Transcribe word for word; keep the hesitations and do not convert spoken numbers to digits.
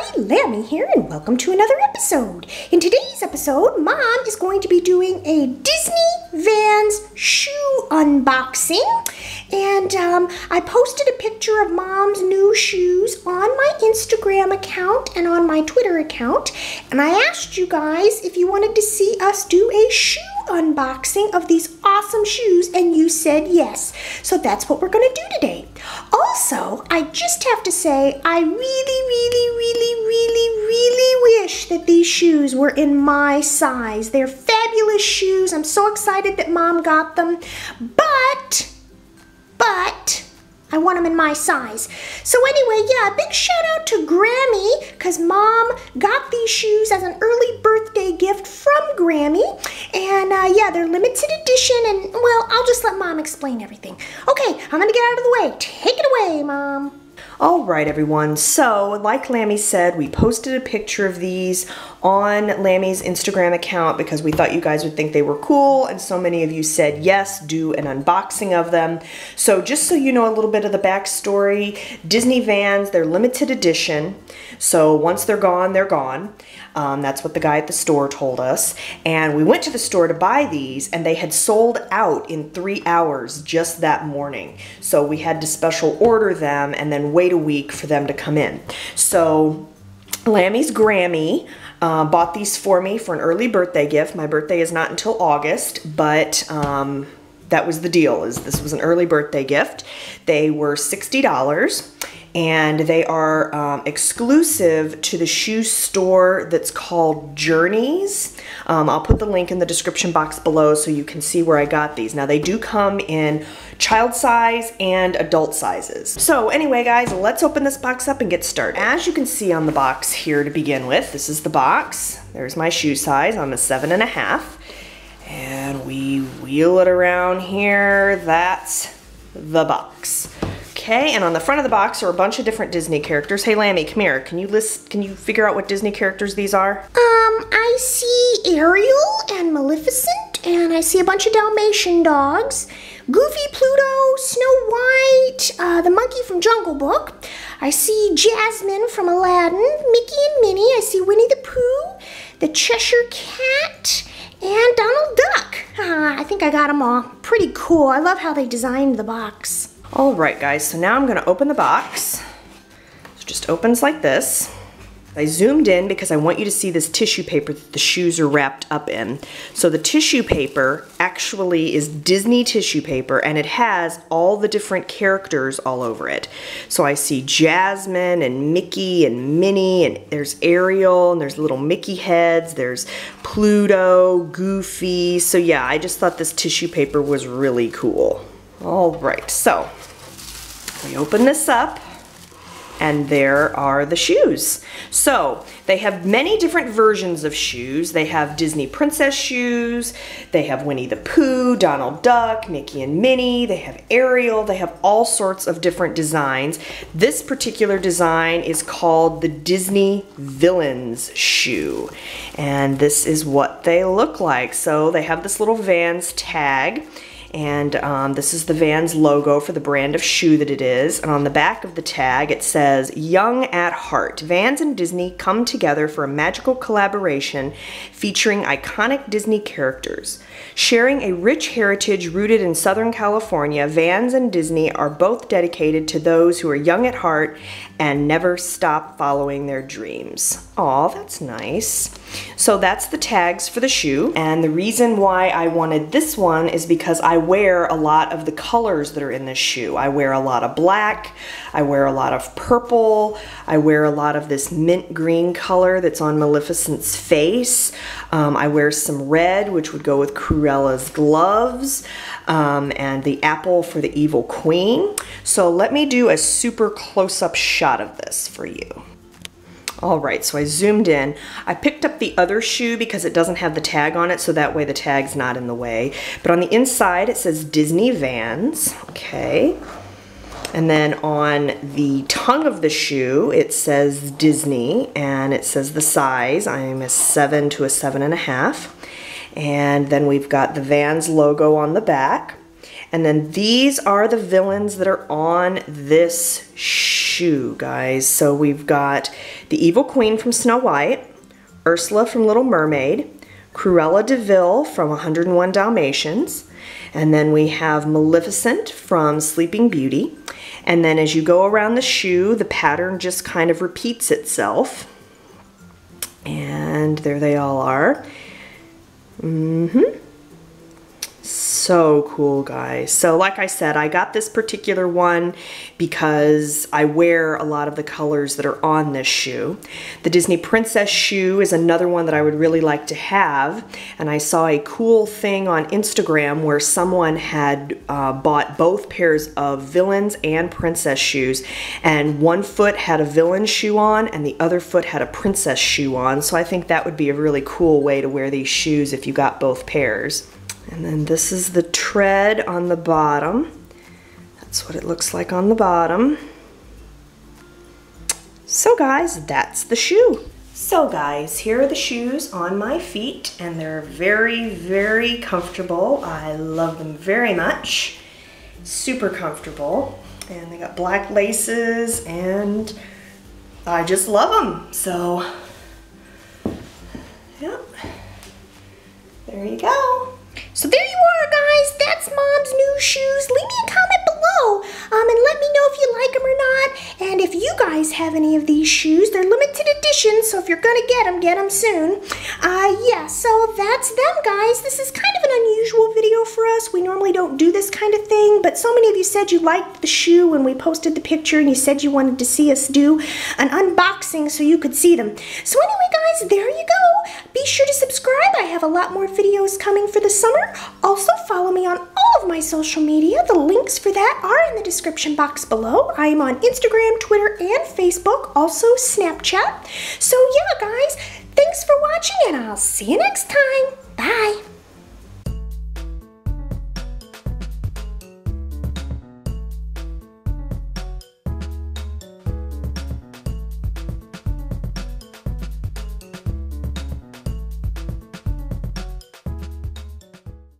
everybody, Lammy here, and welcome to another episode. In today's episode, Mom is going to be doing a Disney Vans shoe unboxing. And um, I posted a picture of Mom's new shoes on my Instagram account and on my Twitter account. And I asked you guys if you wanted to see us do a shoe unboxing of these awesome shoes, and you said yes. So that's what we're going to do today. Also, I just have to say, I really, really, really, really, really wish that these shoes were in my size. They're fabulous shoes. I'm so excited that Mom got them, but, but, I want them in my size. So anyway, yeah, big shout out to Grammy, because Mom got these shoes as an early birthday gift from Grammy. And uh, yeah, they're limited edition, and well, I'll just let Mom explain everything. Okay, I'm gonna get out of the way. Take it away, Mom. All right, everyone. So, like Lammy said, we posted a picture of these on Lammy's Instagram account because we thought you guys would think they were cool, and so many of you said yes, do an unboxing of them. So just so you know a little bit of the backstory, Disney Vans, they're limited edition, so once they're gone, they're gone. Um, that's what the guy at the store told us, and we went to the store to buy these, and they had sold out in three hours just that morning, so we had to special order them and then wait a week for them to come in. So Lammy's Grammy uh, bought these for me for an early birthday gift. My birthday is not until August, but um, that was the deal, is this was an early birthday gift. They were sixty dollars, and they are um, exclusive to the shoe store that's called Journeys. Um, I'll put the link in the description box below so you can see where I got these. Now, they do come in child size and adult sizes. So anyway, guys, let's open this box up and get started. As you can see on the box here to begin with, this is the box. There's my shoe size. I'm a seven and a half. And we wheel it around here. That's the box. Okay, and on the front of the box are a bunch of different Disney characters. Hey, Lammy, come here. Can you list, can you figure out what Disney characters these are? Um, I see Ariel and Maleficent, and I see a bunch of Dalmatian dogs. Goofy, Pluto, Snow White, uh, the monkey from Jungle Book. I see Jasmine from Aladdin, Mickey and Minnie. I see Winnie the Pooh, the Cheshire Cat, and Donald Duck. Ah, I think I got them all. Pretty cool. I love how they designed the box. All right, guys, so now I'm gonna open the box. It just opens like this. I zoomed in because I want you to see this tissue paper that the shoes are wrapped up in. So the tissue paper actually is Disney tissue paper, and it has all the different characters all over it. So I see Jasmine and Mickey and Minnie, and there's Ariel, and there's little Mickey heads, there's Pluto, Goofy. So yeah, I just thought this tissue paper was really cool. All right, so we open this up, and there are the shoes. So they have many different versions of shoes. They have Disney princess shoes, they have Winnie the Pooh, Donald Duck, Mickey and Minnie, they have Ariel, they have all sorts of different designs. This particular design is called the Disney Villains shoe, and this is what they look like. So they have this little Vans tag, and um, this is the Vans logo for the brand of shoe that it is. And on the back of the tag, it says, "Young at Heart, Vans and Disney come together for a magical collaboration featuring iconic Disney characters. Sharing a rich heritage rooted in Southern California, Vans and Disney are both dedicated to those who are young at heart and never stop following their dreams." Aw, that's nice. So that's the tags for the shoe. And the reason why I wanted this one is because I wear a lot of the colors that are in this shoe. I wear a lot of black, I wear a lot of purple, I wear a lot of this mint green color that's on Maleficent's face. Um, I wear some red, which would go with Cruella's gloves, um, and the apple for the Evil Queen. So let me do a super close-up shot of this for you. All right, so I zoomed in. I picked up the other shoe because it doesn't have the tag on it, so that way the tag's not in the way. But on the inside, it says Disney Vans, okay? And then on the tongue of the shoe, it says Disney, and it says the size. I'm a seven to a seven and a half. And then we've got the Vans logo on the back. And then these are the villains that are on this shoe, guys. So we've got the Evil Queen from Snow White, Ursula from Little Mermaid, Cruella Deville from one oh one Dalmatians, and then we have Maleficent from Sleeping Beauty. And then as you go around the shoe, the pattern just kind of repeats itself. And there they all are. Mm-hmm. So cool, guys. So like I said, I got this particular one because I wear a lot of the colors that are on this shoe. The Disney Princess shoe is another one that I would really like to have, and I saw a cool thing on Instagram where someone had uh, bought both pairs of villains and princess shoes, and one foot had a villain shoe on and the other foot had a princess shoe on. So I think that would be a really cool way to wear these shoes if you got both pairs. And then this is the tread on the bottom. That's what it looks like on the bottom. So guys, that's the shoe. So guys, here are the shoes on my feet, and they're very, very comfortable. I love them very much. Super comfortable. And they got black laces, and I just love them. So, yeah, there you go. So there you are, guys. That's Mom's new shoes. Leave me a comment below um, and let me know if you like them or not. And if you guys have any of these shoes, they're limited edition, so if you're going to get them, get them soon. Uh, yeah, so that's them, guys. This is kind of an unusual video for us. We normally don't do this kind of thing, but so many of you said you liked the shoe when we posted the picture, and you said you wanted to see us do an unboxing so you could see them. So anyway, guys, there you go. Be sure to subscribe. I have a lot more videos coming for the summer. Also, follow me on all of my social media. The links for that are in the description box below. I am on Instagram, Twitter, and Facebook, also Snapchat. So yeah, guys, thanks for watching, and I'll see you next time. Bye.